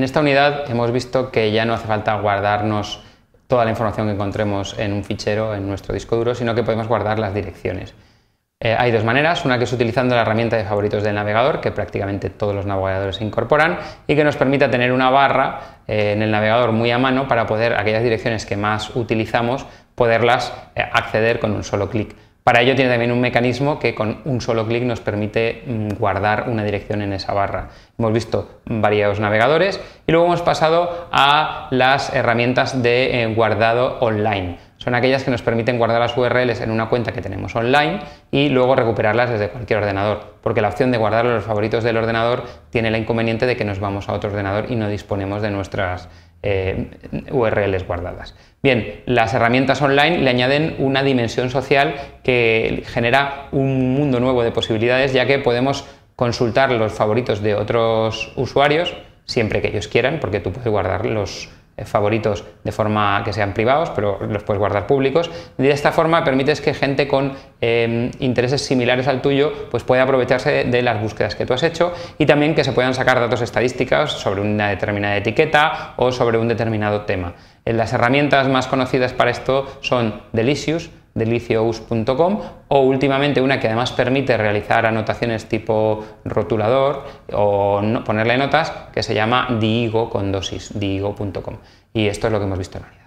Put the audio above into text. En esta unidad hemos visto que ya no hace falta guardarnos toda la información que encontremos en un fichero en nuestro disco duro, sino que podemos guardar las direcciones. Hay dos maneras, una que es utilizando la herramienta de favoritos del navegador, que prácticamente todos los navegadores incorporan y que nos permite tener una barra en el navegador muy a mano para poder aquellas direcciones que más utilizamos, poderlas acceder con un solo clic. Para ello tiene también un mecanismo que con un solo clic nos permite guardar una dirección en esa barra. Hemos visto varios navegadores y luego hemos pasado a las herramientas de guardado online. Son aquellas que nos permiten guardar las URLs en una cuenta que tenemos online y luego recuperarlas desde cualquier ordenador, porque la opción de guardar los favoritos del ordenador tiene la inconveniente de que nos vamos a otro ordenador y no disponemos de nuestras URLs guardadas. Bien, las herramientas online le añaden una dimensión social que genera un mundo nuevo de posibilidades, ya que podemos consultar los favoritos de otros usuarios siempre que ellos quieran, porque tú puedes guardar los favoritos de forma que sean privados, pero los puedes guardar públicos. De esta forma permites que gente con intereses similares al tuyo pues pueda aprovecharse de las búsquedas que tú has hecho y también que se puedan sacar datos estadísticos sobre una determinada etiqueta o sobre un determinado tema. Las herramientas más conocidas para esto son Delicious, Delicious.com, o últimamente una que además permite realizar anotaciones tipo rotulador o ponerle notas, que se llama diigo.com. Y esto es lo que hemos visto en hoy.